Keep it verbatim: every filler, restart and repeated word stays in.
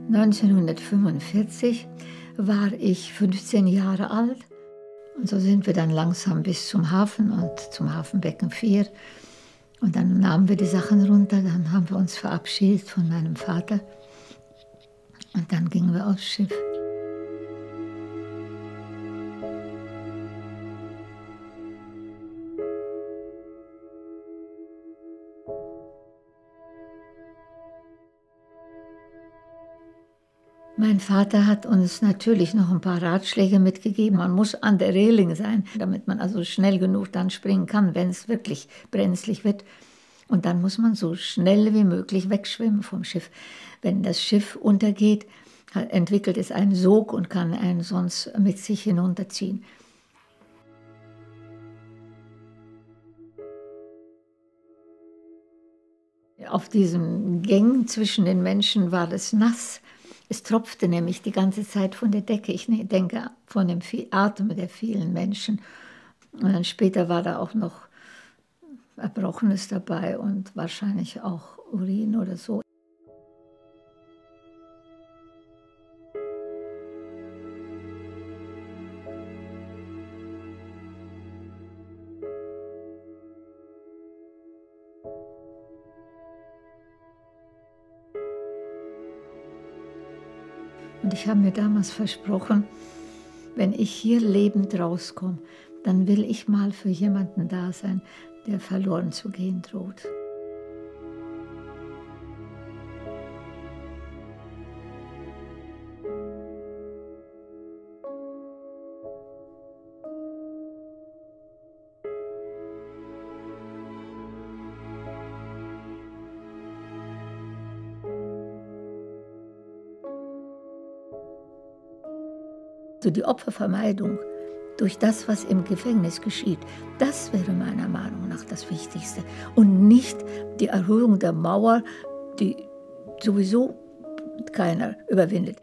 neunzehnhundertfünfundvierzig war ich fünfzehn Jahre alt und so sind wir dann langsam bis zum Hafen und zum Hafenbecken vier. Und dann nahmen wir die Sachen runter, dann haben wir uns verabschiedet von meinem Vater und dann gingen wir aufs Schiff. Mein Vater hat uns natürlich noch ein paar Ratschläge mitgegeben. Man muss an der Reling sein, damit man also schnell genug dann springen kann, wenn es wirklich brenzlig wird. Und dann muss man so schnell wie möglich wegschwimmen vom Schiff. Wenn das Schiff untergeht, entwickelt es einen Sog und kann einen sonst mit sich hinunterziehen. Auf diesen Gängen zwischen den Menschen war es nass. Es tropfte nämlich die ganze Zeit von der Decke. Ich denke, von dem Atem der vielen Menschen. Und dann später war da auch noch Erbrochenes dabei und wahrscheinlich auch Urin oder so. Und ich habe mir damals versprochen, wenn ich hier lebend rauskomme, dann will ich mal für jemanden da sein, der verloren zu gehen droht. Die Opfervermeidung durch das, was im Gefängnis geschieht, das wäre meiner Meinung nach das Wichtigste. Und nicht die Erhöhung der Mauer, die sowieso keiner überwindet.